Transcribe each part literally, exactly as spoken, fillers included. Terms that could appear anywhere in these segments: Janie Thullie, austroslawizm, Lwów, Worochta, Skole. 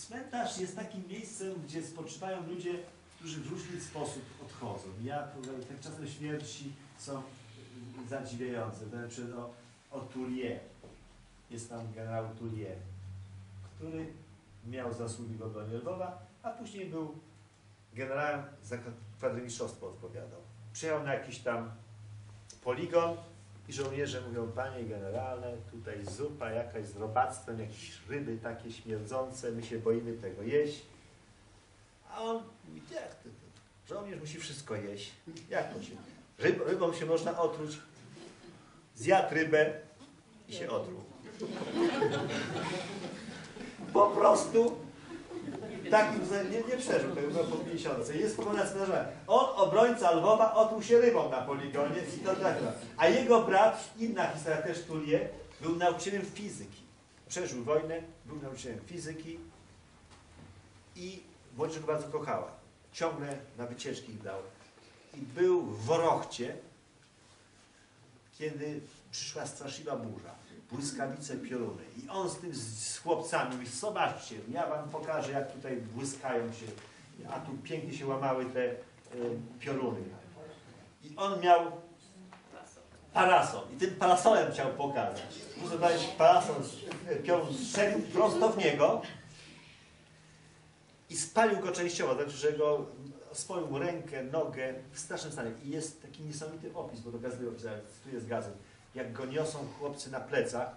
Cmentarz jest takim miejscem, gdzie spoczywają ludzie, którzy w różny sposób odchodzą. Ja te wczesne śmierci są zadziwiające. Znaczy o, o Thullie. Jest tam generał Thullie, który miał zasługi w obronie Lwowa, a później był generałem, za kwadrymistrzostwo odpowiadał. Przyjechał na jakiś tam poligon i żołnierze mówią: panie generale, tutaj zupa jakaś z robactwem, jakieś ryby takie śmierdzące, my się boimy tego jeść. A on mówi: jak ty, ty? Żołnierz musi wszystko jeść. Jak to się? Ryb, rybą się można otruć. Zjadł rybę i się otruł. Po prostu tak nie, nie przeżył tego po pięćdziesiątce. Jest pokonany cmentarza. On, obrońca Lwowa, otruł się rybą na poligonie i to tak. A jego brat, inna historia, też Thullie, był nauczycielem fizyki. Przeżył wojnę, był nauczycielem fizyki i młodzież go bardzo kochała. Ciągle na wycieczki ich dała. I był w Worochcie, kiedy przyszła straszliwa burza. Błyskawice, pioruny. I on z tym, z chłopcami mówi: zobaczcie, ja wam pokażę, jak tutaj błyskają się, a tu pięknie się łamały te y, pioruny. I on miał parasol. I tym parasolem chciał pokazać. Muszę dać parasol, piorun strzelił prosto w niego i spalił go częściowo, znaczy, że go swoją rękę, nogę w strasznym stanie. I jest taki niesamowity opis, bo do gazety opisałem, tu jest gazet, jak go niosą chłopcy na plecach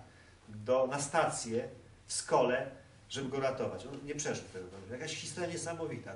do, na stację w Skole, żeby go ratować. On nie przeżył tego. Jakaś historia niesamowita.